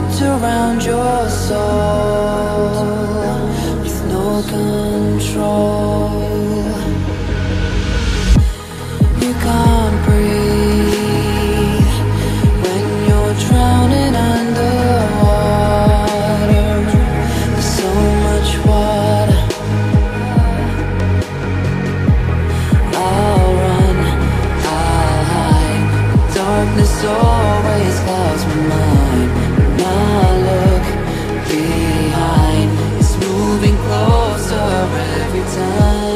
wrapped around your soul with no control. You can't breathe when you're drowning underwater. There's so much water. I'll run, I'll hide. The darkness always clouds my mind. When I look behind, it's moving closer every time.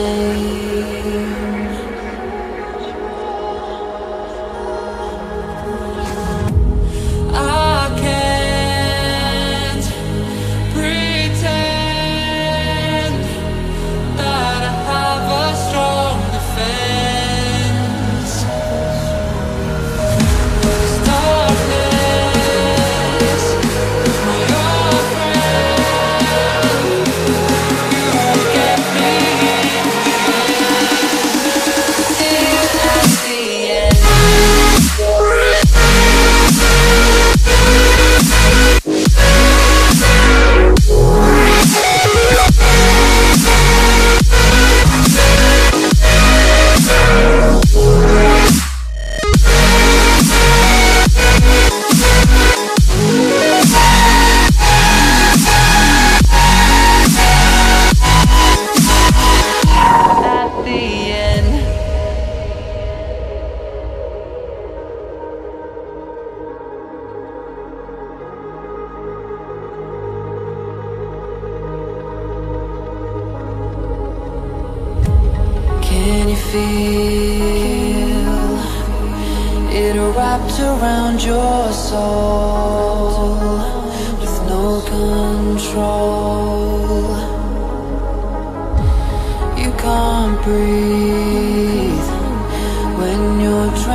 Feel it wrapped around your soul with no control. You can't breathe when you're trying.